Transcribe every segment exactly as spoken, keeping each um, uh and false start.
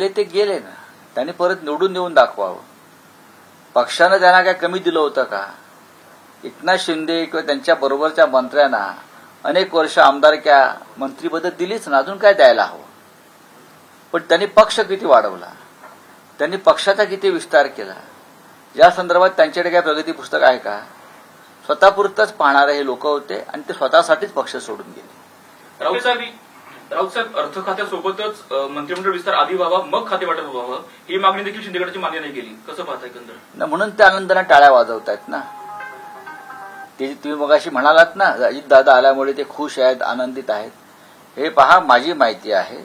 ते गेले ना, त्यांनी परत निवडून देऊन दाखवावं. पक्षाने त्यांना काय कमी दिलं होतं का? एकनाथ शिंदे किंवा त्यांच्या बरोबरच्या मंत्र्यांना अनेक वर्ष आमदारक्या मंत्रीपद दिलीच ना, अजून काय द्यायला हवं? पण त्यांनी पक्ष किती वाढवला, त्यांनी पक्षाचा किती विस्तार केला, या संदर्भात त्यांच्याकडे काय प्रगती पुस्तक आहे का? स्वतःपुरतंच पाहणारे हे लोक होते आणि ते स्वतःसाठीच पक्ष सोडून गेले. राहुल साहेब राऊत साहेब अर्थ खात्यासोबतच मंत्रिमंडळ विस्तार आधी व्हावा, मग खाते वाटप व्हावं ही मागणी देखील शिंदेगडाची मान्य नाही केली. कसं पाहताय एकंदर? म्हणून त्या आनंदाने टाळ्या वाजवतायत ना ते. तुम्ही मगाशी म्हणालात ना, अजित दादा आल्यामुळे ते खुश आहेत, आनंदित आहेत. हे पहा, माझी माहिती आहे,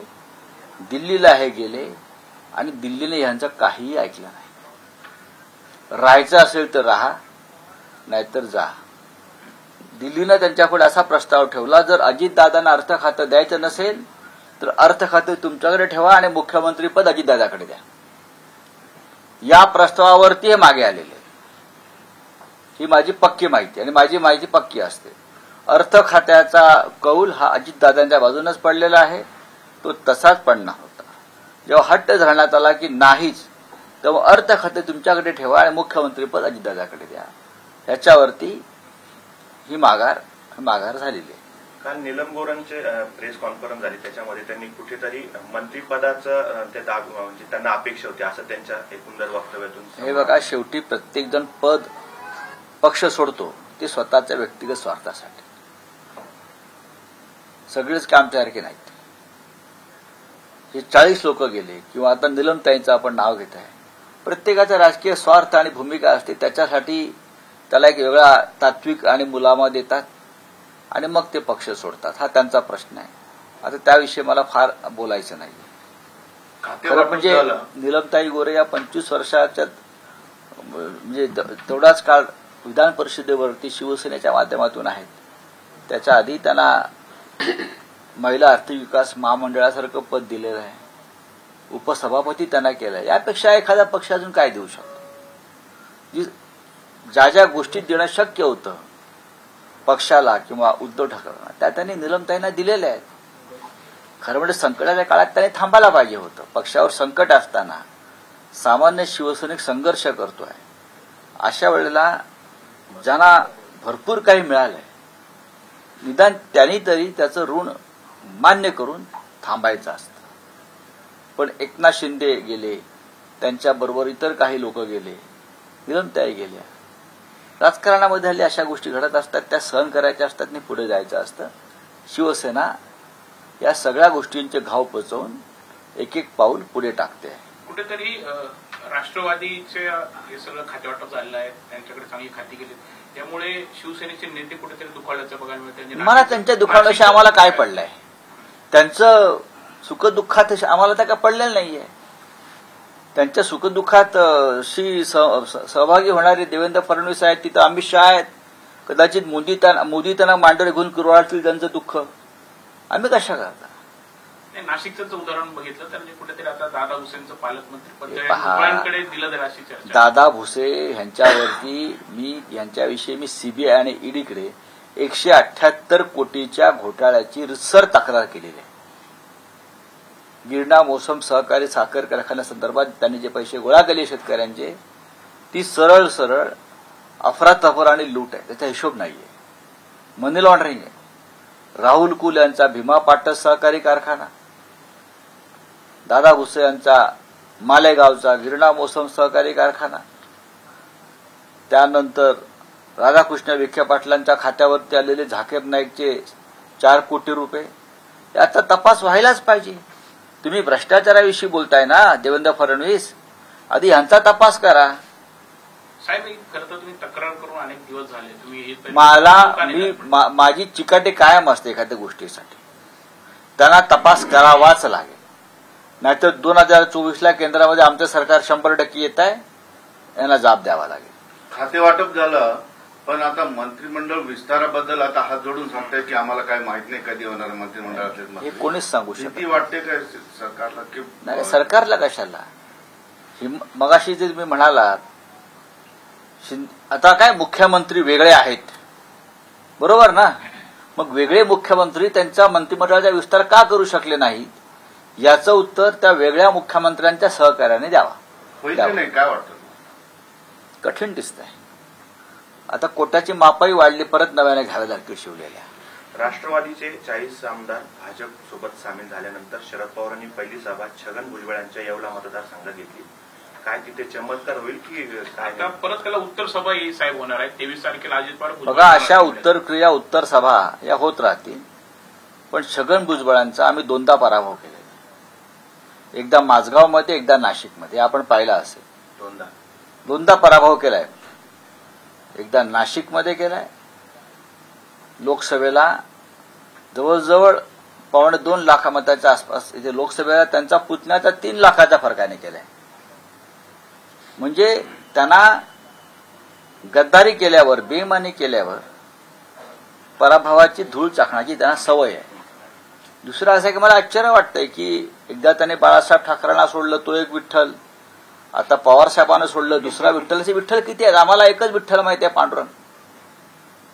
दिल्लीला हे गेले आणि दिल्लीने यांचं काहीही ऐकलं नाही. राहायचं असेल तर राहा, नाहीतर जा. दिल्लीनं त्यांच्याकडे असा प्रस्ताव ठेवला, जर अजितदादांना अर्थ खातं द्यायचं नसेल तर अर्थ खातं तुमच्याकडे ठेवा आणि मुख्यमंत्रीपद अजितदादाकडे द्या. या प्रस्तावावरती हे मागे आलेले, ही माझी पक्की माहिती आणि माझी माहिती पक्की असते. अर्थ खात्याचा कौल हा अजितदादांच्या बाजूनच पडलेला आहे, तो तसाच पडणार होता. जेव्हा हट्ट धरण्यात आला की नाहीच, तेव्हा अर्थ खातं तुमच्याकडे ठेवा आणि मुख्यमंत्रीपद अजितदादाकडे द्या, ह्याच्यावरती ही माघार माघार झालेली आहे. काल नीलम गोरेंचे प्रेस कॉन्फरन्स झाली, त्याच्यामध्ये त्यांनी कुठेतरी मंत्रिपदाचं ते दाग म्हणजे त्यांना अपेक्षा होती, असं त्यांच्या एकंदर वक्तव्यातून. हे बघा, शेवटी प्रत्येक जण पद पक्ष सोडतो ते स्वतःच्या व्यक्तिगत स्वार्थासाठी. सगळेच कामसारखे नाहीत. हे चाळीस लोक गेले किंवा आता नीलमताईंचं आपण नाव घेत आहे, प्रत्येकाचा राजकीय स्वार्थ आणि भूमिका असते. त्याच्यासाठी त्याला एक वेगळा तात्विक आणि मुलामा देतात आणि मग ते पक्ष सोडतात, हा त्यांचा प्रश्न आहे. आता त्याविषयी मला फार बोलायचं नाही. खरं म्हणजे नीलमताई गोरे या पंचवीस वर्षाच्या म्हणजे तेवढाच काळ विधान परिषदेवरती शिवसेनेच्या माध्यमातून आहेत. त्याच्या आधी त्यांना महिला आर्थिक विकास महामंडळासारखं पद दिलेलं आहे, उपसभापती त्यांना केलं. यापेक्षा एखादा पक्ष अजून काय देऊ शकतो? ज्या ज्या गोष्टीत देणं शक्य होतं पक्षाला किंवा उद्धव ठाकरेंना, त्या त्यांनी नीलमताईंना दिलेल्या आहेत. खरं म्हणजे संकटाच्या काळात त्यांनी थांबायला पाहिजे होतं. पक्षावर संकट असताना सामान्य शिवसैनिक संघर्ष करतोय, अशा वेळेला ज्यांना भरपूर काही मिळालंय, निदान त्यांनी तरी त्याचं ऋण मान्य करून थांबायचं असतं. पण एकनाथ शिंदे गेले, त्यांच्याबरोबर इतर काही लोक गेले, नीलमताई गेल्या. राजकारणामध्ये हल्ली अशा गोष्टी घडत असतात, त्या सहन करायच्या असतात आणि पुढे जायचं असतं. शिवसेना या सगळ्या गोष्टींचे घाव पचवून एक एक पाऊल पुढे टाकते. कुठेतरी राष्ट्रवादीचे हे सगळं खातेवाटप झालेलं आहे, त्यांच्याकडे चांगली खाती गेली, त्यामुळे शिवसेनेचे नेते कुठेतरी दुखावल्याचं बघायला मिळतं. मला त्यांच्या दुखावल्याशी आम्हाला काय पडलंय? त्यांचं सुखदुःखात आम्हाला तर काय पडलेलं नाहीये. त्यांच्या सुखदुःखात शी सहभागी होणारे देवेंद्र फडणवीस आहेत, तिथं अमित शाह आहेत. कदाचित मोदी मोदी त्यांना मांडर घेऊन कुरवाळतील त्यांचं दुःख. आम्ही कशा करता? नाशिकचं उदाहरण बघितलं तर कुठेतरी आता दादा भुसेंचं पालकमंत्री दिलं. दादा भुसे यांच्यावरती मी यांच्याविषयी मी सीबीआय आणि ईडीकडे एकशे अठ्याहत्तर कोटीच्या घोटाळ्याची रितसर तक्रार केलेली आहे. गिरणा मोसम सहकारी साखर कारखान्यासंदर्भात त्यांनी जे पैसे गोळा केले शेतकऱ्यांचे, ती सरळ सरळ अफरातफर आणि लूट आहे, त्याचा हिशोब नाहीये, मनी लॉन्ड्रिंग आहे. राहुल कोळे यांचा भीमा पाटस सहकारी कारखाना, दादा भुसे यांचा मालेगावचा गिरणा मोसम सहकारी कारखाना, त्यानंतर राधाकृष्ण विखे पाटलांच्या खात्यावरती आलेले आकेर नाइकचे चार कोटी रुपये, याचा तपास व्हायलाच पाहिजे. तुम्ही भ्रष्टाचाराविषयी बोलताय ना देवेंद्र फडणवीस, आधी यांचा तपास करा. साहेब, खरं तर तुम्ही तक्रार करून अनेक दिवस झाले. मला मी मा, माझी चिकाटी कायम असते एखाद्या गोष्टीसाठी. त्यांना तपास करावाच लागेल, नाहीतर दोन हजार चोवीसला केंद्रामध्ये आमचं सरकार शंभर टक्के येत आहे, यांना जाब द्यावा लागेल. खातेवाटप झालं, पण आता मंत्रिमंडळ विस्ताराबद्दल आता हात जोडून सांगताय की आम्हाला काय माहित नाही कधी होणार मंत्रिमंडळात. हे कोणीच सांगू शकत वाटते काय सरकारला? नाही, सरकारला कशाला. मगाशी जे तुम्ही म्हणालात, आता काय मुख्यमंत्री वेगळे आहेत, बरोबर ना? मग वेगळे मुख्यमंत्री त्यांचा मंत्रिमंडळाचा विस्तार का करू शकले नाहीत याचं उत्तर त्या वेगळ्या मुख्यमंत्र्यांच्या सहकार्याने द्यावा. कठीण दिसतंय. आता कोट्याची मापाई वाढली, परत नव्याने घाव्यासारखे शिवलेल्या. राष्ट्रवादीचे चाळीस आमदार भाजप सोबत सामील झाल्यानंतर शरद पवारांनी पहिली सभा छगन भुजबळ यांच्या येवला मतदारसंघात घेतली. काय तिथे चमत्कार होईल की आता परत त्याला उत्तर सभा ही साहेब होणार आहे तेवीस तारखेला अजित पवार. बघा, अशा उत्तर क्रिया उत्तर सभा या होत राहतील. पण छगन भुजबळांचा आम्ही दोनदा पराभव केला, एकदा माझगावमध्ये एकदा नाशिकमध्ये. आपण पाहिला असेल दोनदा दोनदा पराभव केलाय. एकदा नाशिकमध्ये केलाय, लोकसभेला जवळजवळ पावणे दोन लाख मताच्या आसपास इथे लोकसभेला त्यांचा पुतण्याचा तीन लाखाच्या फरकाने केलाय. म्हणजे त्यांना गद्दारी केल्यावर बेमानी केल्यावर पराभवाची धूळ चाखण्याची त्यांना सवय आहे. दुसरं असं की मला आश्चर्य वाटतंय की एकदा त्याने बाळासाहेब ठाकरेंना सोडलं, तो एक विठ्ठल. आता पवारसाहेबांना सोडलं, दुसरा विठ्ठल. असे विठ्ठल किती आहेत? आम्हाला एकच विठ्ठल माहिती आहे, पांडुरंग.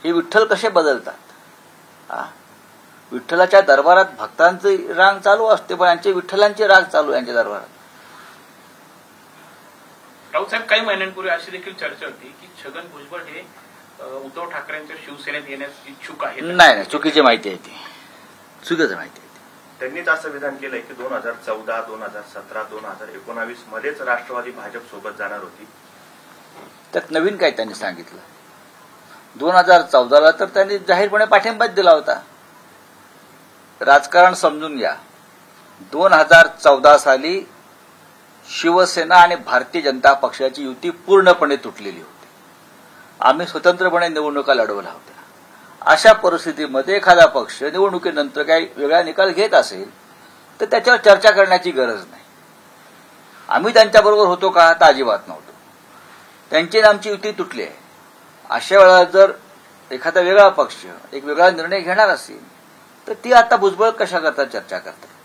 हे विठ्ठल कसे बदलतात? विठ्ठलाच्या दरबारात भक्तांची रांग चालू असते, पण यांचे विठ्ठलांची राग चालू यांच्या दरबारात. राऊत साहेब, काही महिन्यांपूर्वी अशी देखील चर्चा होती की छगन भुजबळ हे उद्धव ठाकरेंच्या शिवसेनेत येण्यास इच्छुक आहेत. नाही नाही, चुकीची माहिती आहे ती. चुकीची माहिती आहे. त्यांनीच असं विधान केलंय की दोन हजार चौदा दोन हजार सतरा दोन हजार एकोणावीस मध्येच राष्ट्रवादी भाजप सोबत जाणार होती. त्यात नवीन काय त्यांनी सांगितलं? दोन हजार चौदाला तर त्यांनी जाहीरपणे पाठिंबाच दिला होता. राजकारण समजून घ्या. दोन हजार चौदा साली शिवसेना आणि भारतीय जनता पक्षाची युती पूर्णपणे तुटलेली होती. आम्ही स्वतंत्रपणे निवडणुका लढवल्या होत्या. अशा परिस्थितीमध्ये एखादा पक्ष निवडणुकीनंतर काही वेगळा निकाल घेत असेल तर त्याच्यावर चर्चा करण्याची गरज नाही. आम्ही त्यांच्याबरोबर होतो का? तर अजिबात नव्हतो. त्यांची आमची युती तुटली आहे. अशा वेळा जर एखादा वेगळा पक्ष एक वेगळा निर्णय घेणार असेल तर ती आता भुजबळ कशा करता चर्चा करतात?